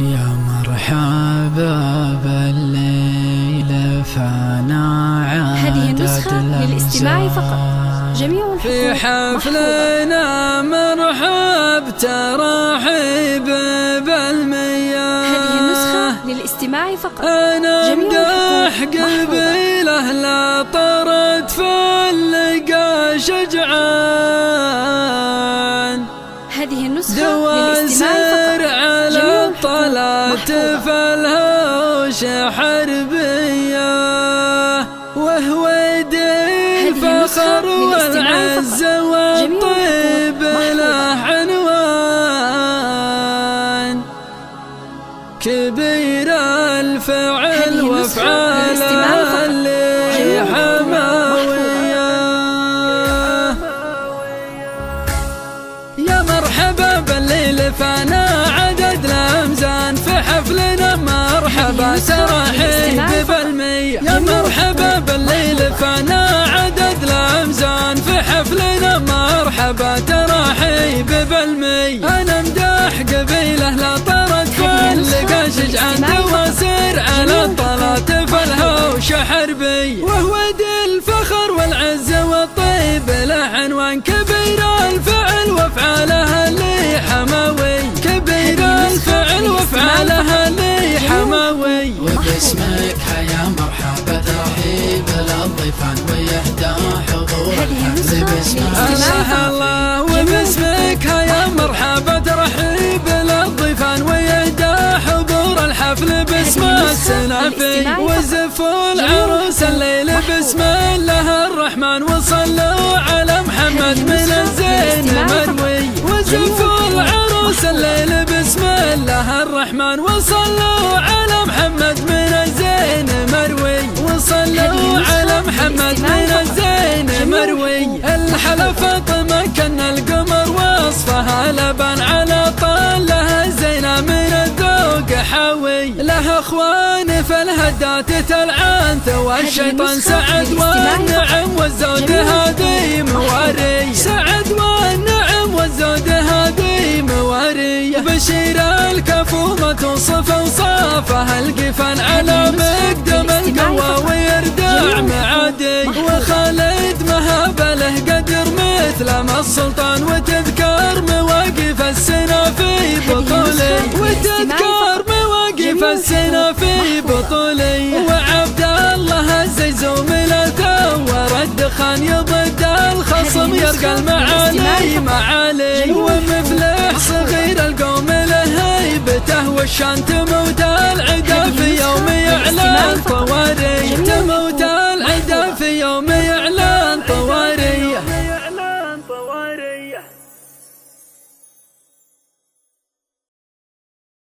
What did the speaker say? يا مرحبا بالليل فانا عادت. هذه نسخة للاستماع فقط، جميع في حفلنا مرحب ترحب بالمياه. هذه نسخة للاستماع فقط، أنا مدح قلبي له لا طرت فلقى شجعان. هذه النسخة للاستماع فقط، جميع طلعت فالهوش حربية وهو الفخر والعز والطيب له عنوان. كبير الفعل وافعال اللي حماوية. يا مرحبا بالليل فانا عدد الأمزان في حفلنا مرحبا ترحيب بالمية. يا مرحبا بالليل فانا عدد الأمزان في حفلنا مرحبا ترحيب بالمية. أنا مداح قبيله لا طرد فلقى شجعان تواسر على الطلاتف الهوش حربي وهو دي الفخر والعز والطيب له عنوان. كبير الفعل وافعالها اللي حماوي، كبير الفعل وافعالها اللي حماوي. وباسمك يا مرحبا ترحيب للضيفان ويهدى حضور الحفل باسمك. الله وباسمك يا مرحبا ترحيب للضيفان ويهدى حضور الحفل باسم السنافي. وزفوا العروس الليل بسم الله الرحمن وصلوا على محمد من الزين منوي. وزفوا العروس الليل بسم الله الرحمن وصلوا على محمد من الزين مروي، وصلوا على محمد من الزين مروي. الحلا فاطمة كان القمر وصفها لبن على طالها الزينة من الذوق حاوي. لها اخوان فالهدات تلعن ثوى الشيطان سعد والنعم والزود هذي مواري، سعد والنعم والزود هذي مواري. بشير الكفومة توصف وصافها القفان على مقدم القوى ويردع معادي. وخالد مهاب له قدر مثل ما السلطان وتذكر مواقف السنافي بطولي، وتذكر مواقف السنافي بطولي. وعبد الله الزيزوم لا تور الدخان يضد الخصم يرقى المعالي معالي. ومفلح صغير القوم له هيبته والشان تموت العدا في يوم يعلى الطواري، تموت العدا في يوم